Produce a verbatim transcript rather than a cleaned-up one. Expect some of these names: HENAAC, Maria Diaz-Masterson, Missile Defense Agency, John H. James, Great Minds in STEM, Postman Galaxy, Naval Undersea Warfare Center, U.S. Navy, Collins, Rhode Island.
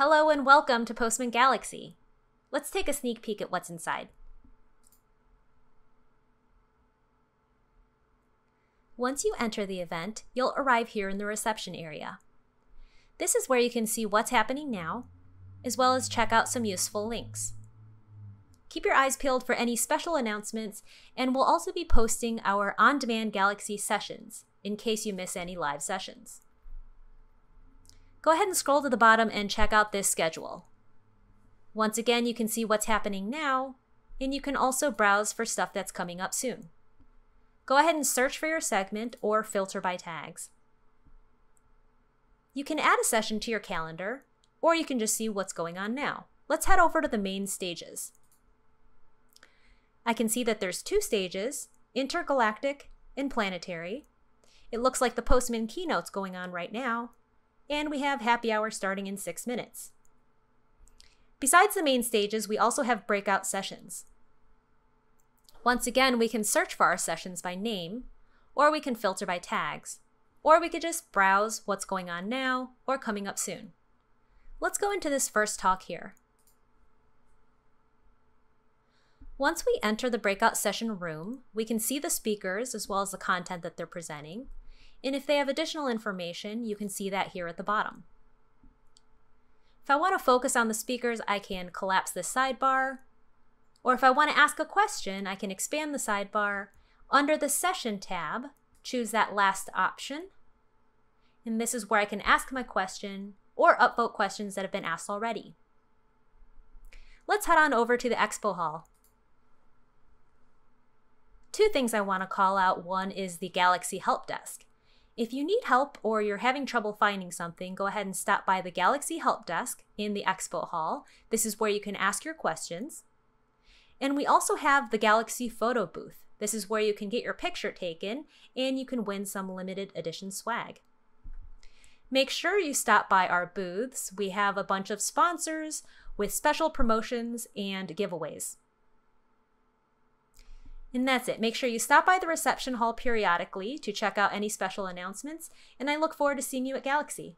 Hello and welcome to Postman Galaxy. Let's take a sneak peek at what's inside. Once you enter the event, you'll arrive here in the reception area. This is where you can see what's happening now, as well as check out some useful links. Keep your eyes peeled for any special announcements, and we'll also be posting our on-demand Galaxy sessions in case you miss any live sessions. Go ahead and scroll to the bottom and check out this schedule. Once again, you can see what's happening now, and you can also browse for stuff that's coming up soon. Go ahead and search for your segment or filter by tags. You can add a session to your calendar, or you can just see what's going on now. Let's head over to the main stages. I can see that there's two stages, intergalactic and planetary. It looks like the Postman keynote's going on right now, and we have happy hour starting in six minutes. Besides the main stages, we also have breakout sessions. Once again, we can search for our sessions by name, or we can filter by tags, or we could just browse what's going on now or coming up soon. Let's go into this first talk here. Once we enter the breakout session room, we can see the speakers as well as the content that they're presenting, and if they have additional information, you can see that here at the bottom. If I want to focus on the speakers, I can collapse this sidebar, or if I want to ask a question, I can expand the sidebar. Under the Session tab, choose that last option, and this is where I can ask my question or upvote questions that have been asked already. Let's head on over to the Expo Hall. Two things I want to call out. One is the Galaxy Help Desk. If you need help or you're having trouble finding something, go ahead and stop by the Galaxy Help Desk in the Expo Hall. This is where you can ask your questions. And we also have the Galaxy Photo Booth. This is where you can get your picture taken and you can win some limited edition swag. Make sure you stop by our booths. We have a bunch of sponsors with special promotions and giveaways. And that's it. Make sure you stop by the reception hall periodically to check out any special announcements, and I look forward to seeing you at Galaxy.